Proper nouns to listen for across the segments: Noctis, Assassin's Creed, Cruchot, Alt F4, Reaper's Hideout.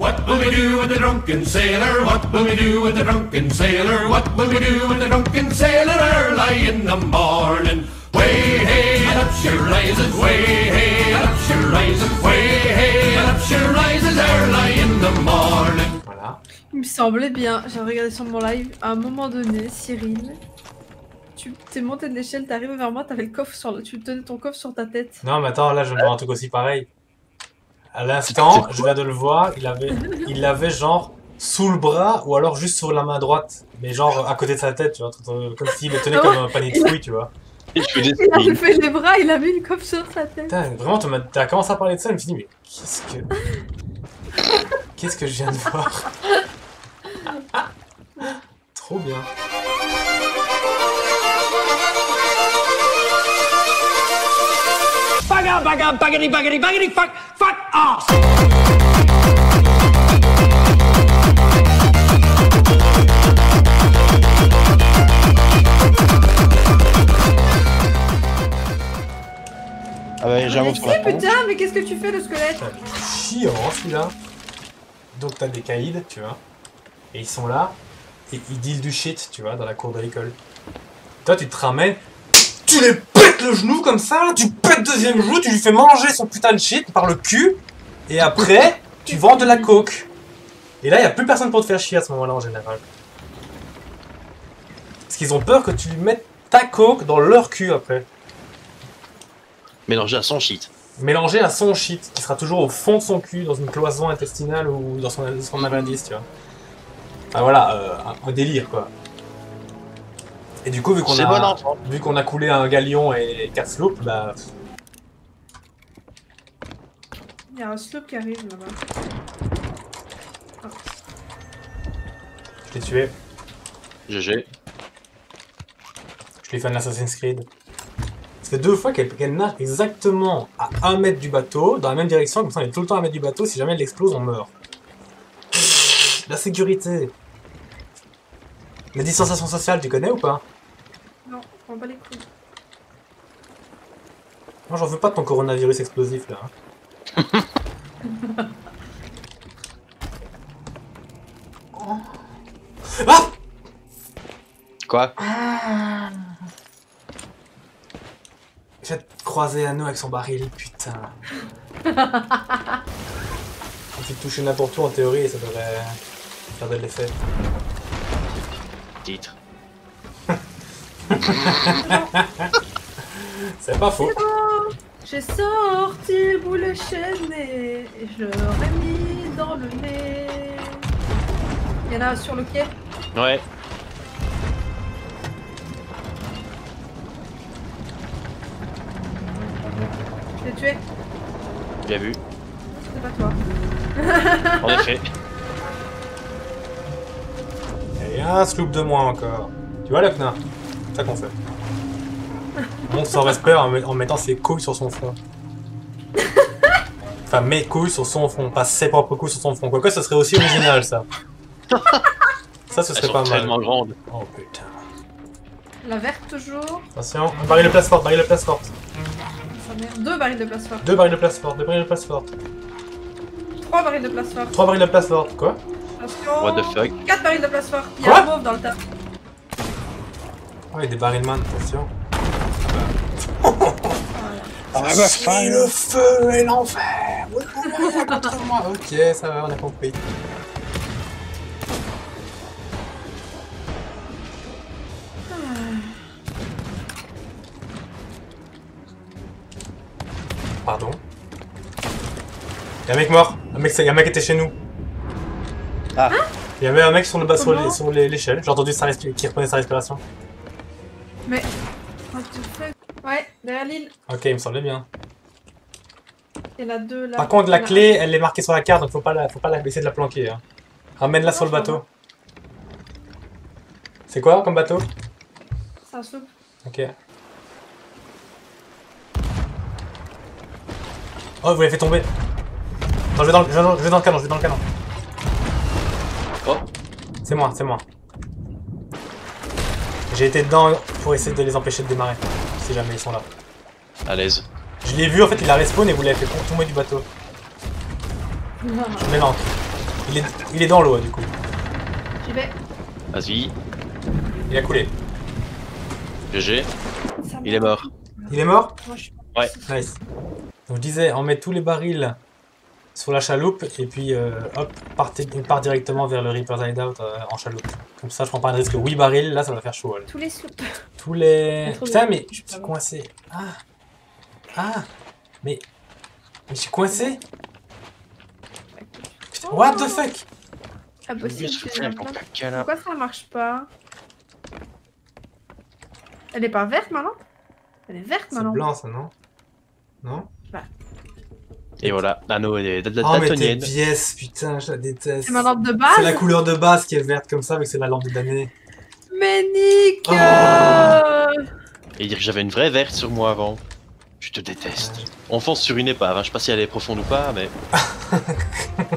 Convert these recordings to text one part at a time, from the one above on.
What will we do with the drunken sailor? What will we do with the drunken sailor? What will we do with the drunken sailor early in the morning? Way hey, up she rises. Way hey, up she rises. Way hey, up she rises early in the morning. Voilà. Il me semblait bien, j'ai regardé sur mon live, à un moment donné, Cyril, tu t'es monté une échelle, t'arrives vers moi, t'avais le coffre sur le... tu tenais ton coffre sur ta tête. Non mais attends, là je me rends un truc aussi pareil. À l'instant, je viens de le voir, il l'avait genre sous le bras ou alors juste sur la main droite, mais genre à côté de sa tête, tu vois, comme s'il le tenait comme un panier de fruits, tu vois. Il a fait les bras, il a mis une coffre sur sa tête. Putain, vraiment, t'as commencé à parler de ça, je me suis dit, mais qu'est-ce que je viens de voir. Trop bien. Baga, baga, baggy, baggy, baggy, fuck, fuck off. Ah bah j'avoue que c'est putain, mais qu'est-ce que tu fais le squelette? Chiant celui-là. Donc t'as des caïds, tu vois. Et ils sont là, et ils disent du shit, tu vois, dans la cour de l'école. Toi, tu te ramènes, tu les pètes le genou comme ça, tu pètes deuxième genou, tu lui fais manger son putain de shit par le cul, et après, tu vends de la coke. Et là, il n'y a plus personne pour te faire chier à ce moment-là, en général. Parce qu'ils ont peur que tu lui mettes ta coke dans leur cul, après. Mélangé à son shit. Mélangé à son shit, qui sera toujours au fond de son cul, dans une cloison intestinale ou dans son appendice, tu vois. Ah voilà, un délire quoi. Et du coup, vu qu'on a coulé un galion et 4 sloops, bah... Il y a un sloop qui arrive là-bas. Oh. Je l'ai tué. GG. Je l'ai fait un Assassin's Creed. C'est 2 fois qu'elle nage exactement à 1 mètre du bateau, dans la même direction, comme ça on est tout le temps à 1 mètre du bateau, si jamais elle explose, on meurt. La sécurité. La distanciation sociale, tu connais ou pas? Non, on va les couilles. Moi j'en veux pas de ton coronavirus explosif là. Hein. Oh. Ah quoi? Ah. J'ai croisé Anno avec son baril, putain. On peut toucher n'importe où en théorie et ça devrait... Ça va de l'effet. Titre. C'est pas faux. Bon, j'ai sorti le boulet chaîné et je l'aurais mis dans le nez. Il y en a sur le quai. Ouais. Je l'ai tué. Bien vu. C'était pas toi. En effet. Et un sloop de moins encore. Tu vois, Lacna, c'est ça qu'on fait. On monte sans respect en mettant ses couilles sur son front. Enfin, mes couilles sur son front, pas ses propres couilles sur son front. Quoique, ce serait aussi original, ça. Ça, ce serait pas mal. Grande. Oh putain. La verte, toujours. Attention, un baril de place forte, baril de place forte. 2 barils de place forte. 2 barils de place forte. 3 barils de place forte. 3 barils de place forte, quoi? Attention. What the fuck? 4 barils de place forte, il y a un mauve dans le tas. Oh, il y a des barils man, attention. Ah bah. Ah bah, c'est le feu et l'enfer. Ok, ça va, on a compris. Pardon. Y'a un mec mort, y'a un mec qui était chez nous. Ah. Il y avait un mec sur le bas, sur l'échelle, j'ai entendu qui reprenait sa respiration. Mais... What the fuck? Ouais, derrière l'île. Ok, il me semblait bien. Il y en a 2 là. Par contre, la clé, elle est marquée sur la carte, donc faut pas essayer de la planquer. Hein. Ramène-la sur le bateau. C'est quoi comme bateau? C'est un sloop. Ok. Oh, vous l'avez fait tomber. Non, je vais dans le canon, je vais dans le canon. Oh. C'est moi, c'est moi. J'ai été dedans pour essayer de les empêcher de démarrer, si jamais ils sont là. À l'aise. Je l'ai vu, en fait, il a respawn et vous l'avez fait tomber du bateau. Non. Je mélange. Il est dans l'eau, du coup. J'y vais. Vas-y. Il a coulé. GG. Il est mort. Il est mort? Ouais. Nice. Donc je disais, on met tous les barils sur la chaloupe et puis hop, part directement vers le Reaper's Hideout en chaloupe. Comme ça, je prends pas de risque. 8 barils, là ça va faire chaud. Là. Tous les soupes. Tous les... Putain, mais je suis coincé. Ah. Ah. Mais je suis coincé. Putain, oh. What the fuck. Impossible. Pourquoi ça marche pas? Elle est pas verte maintenant? Elle est verte maintenant. C'est blanc ça, non? Non? Bah. Et voilà, l'anneau est daltonienne. Oh mais pièce, putain, je la déteste. C'est ma lampe de base? C'est la couleur de base qui est verte comme ça, mais c'est la lampe de damnée. Mais Nick Et dire que j'avais une vraie verte sur moi avant. Je te déteste. On fonce sur une épave, hein. Je sais pas si elle est profonde ou pas, mais...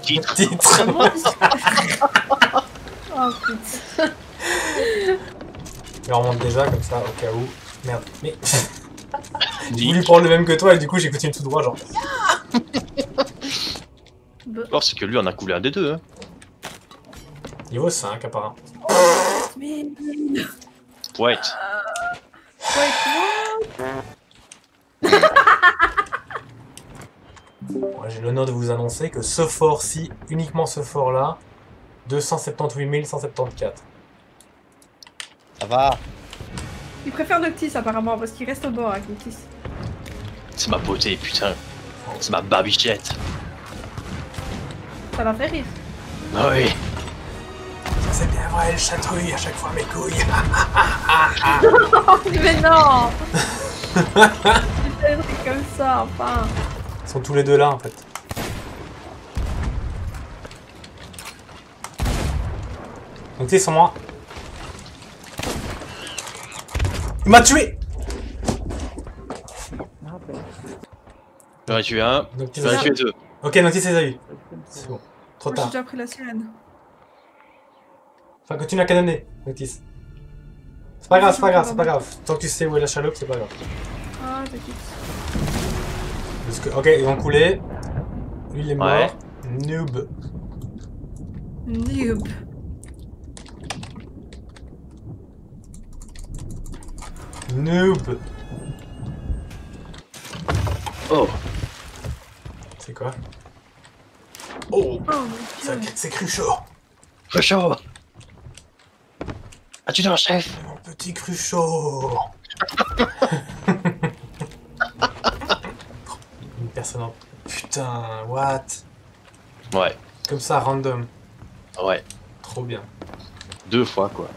Titre. Titre. Oh putain. Et on remonte déjà comme ça au cas où. Merde, mais... J'ai voulu prendre le même que toi et du coup j'ai continué tout droit genre... Alors c'est que lui en a coulé un des deux hein. Niveau 5 apparemment. Mais... Wait. Wait, bon, j'ai l'honneur de vous annoncer que ce fort-ci, uniquement ce fort-là, 278 174. Ça va. Il préfère Noctis apparemment parce qu'il reste au bord avec Noctis. C'est ma beauté putain. C'est ma babichette. Ça va faire rire. Oui. Ça c'est bien vrai, elle chatouille à chaque fois mes couilles. Mais non. C'est comme ça enfin. Ils sont tous les deux là en fait. Noctis sur moi. Il m'a tué! J'en ai tué un, j'en ai tué deux. Ok, Noctis les a eu. C'est bon, trop tard. J'ai déjà pris la sirène. Enfin, continue à canonner, Noctis. C'est pas grave, c'est pas grave, c'est pas grave. Tant que tu sais où est la chaloupe, c'est pas grave. Ah, t'inquiète. Ok, ils vont couler. Lui, il est mort. Ouais. Noob. Noob. Noob. Oh. C'est quoi? Oh, oh c'est Cruchot. Cruchot. As-tu ton chef? Mon petit Cruchot. Une personne en... Putain, what? Ouais. Comme ça, random. Ouais. Trop bien. Deux fois, quoi.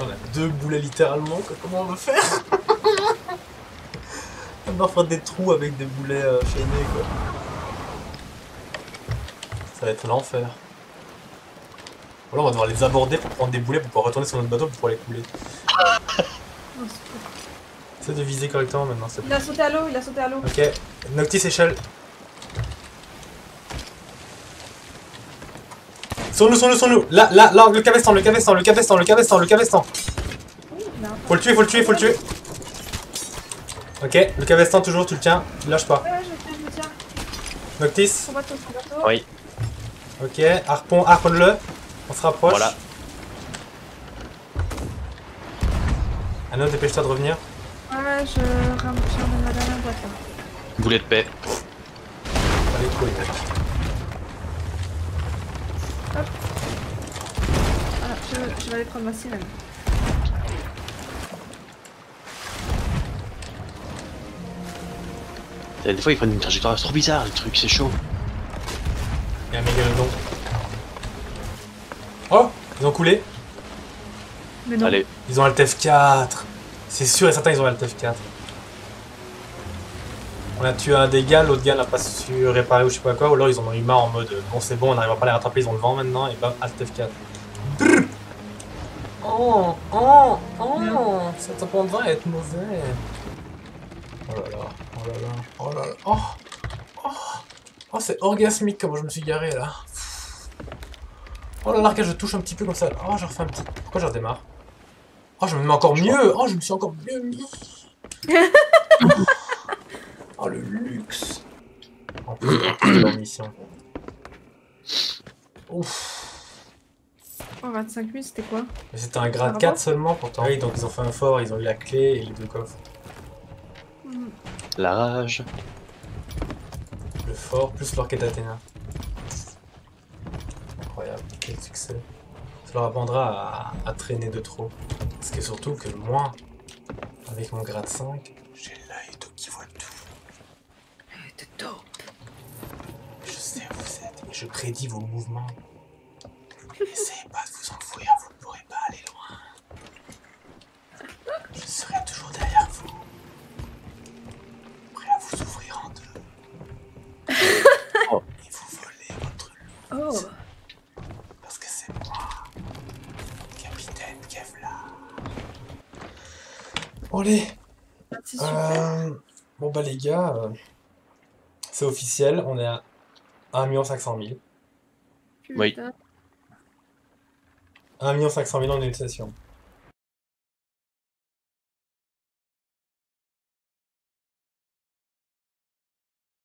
On a deux boulets littéralement, quoi. Comment on veut faire? On va faire des trous avec des boulets chaînés quoi. Ça va être l'enfer. Voilà, on va devoir les aborder pour prendre des boulets pour pouvoir retourner sur notre bateau pour pouvoir les couler. Essaye de viser correctement maintenant. Il a sauté à l'eau, il a sauté à l'eau. Ok, Noctis échelle. Sur nous. Là, le cavestan. Faut le tuer. Ok, le cavestan toujours, tu le tiens, tu lâches pas. Ouais, je le tiens. Noctis. Oui. Ok, harponne-le. On se rapproche. Voilà. Anna, dépêche-toi de revenir. Ouais, je ramène la dernière boîte là. Boulet de paix. Allez, cool, hop. Voilà, je vais aller prendre ma sirène. Des fois ils prennent une trajectoire trop bizarre, le truc c'est chaud. Il y a un mégalodon. Oh, ils ont coulé. Mais non. Allez. Ils ont alt F4. C'est sûr et certain ils ont alt F4. On a tué un des gars, l'autre gars n'a pas su réparer ou je sais pas quoi, ou alors ils en ont eu marre en mode bon c'est bon on n'arrivera pas à les rattraper, ils ont le vent maintenant et bam, alt F4. Brrr. Oh, cet apprendre va être mauvais. Oh là là, c'est orgasmique comme je me suis garé là. Oh là là, que je touche un petit peu comme ça. Oh, je refais un petit. Pourquoi je redémarre? Oh, je me mets encore mieux. Oh, je me suis encore mieux mis. Oh, le luxe. En plus, c'est l'ambition. Ouf. Oh, 25 000, c'était quoi? C'était un grade 4 seulement pourtant. Oui, donc ils ont fait un fort, ils ont eu la clé et les deux coffres. Mm. La rage. Le fort plus l'orquet d'Athéna. Incroyable, quel succès. Ça leur apprendra à traîner de trop. Parce que surtout que moi, avec mon grade 5, j'ai l'œil qui voit tout. L'œil de taupe. Je sais où vous êtes et je prédis vos mouvements. N'essayez pas de vous enfouir, vous ne pourrez pas aller loin. Je serai toujours derrière vous. Prêt à vous ouvrir en deux. Oh. Et vous voler votre loot. Oh. Allez, bon bah les gars, c'est officiel, on est à 1 500 000. Oui. 1 500 000 en utilisation.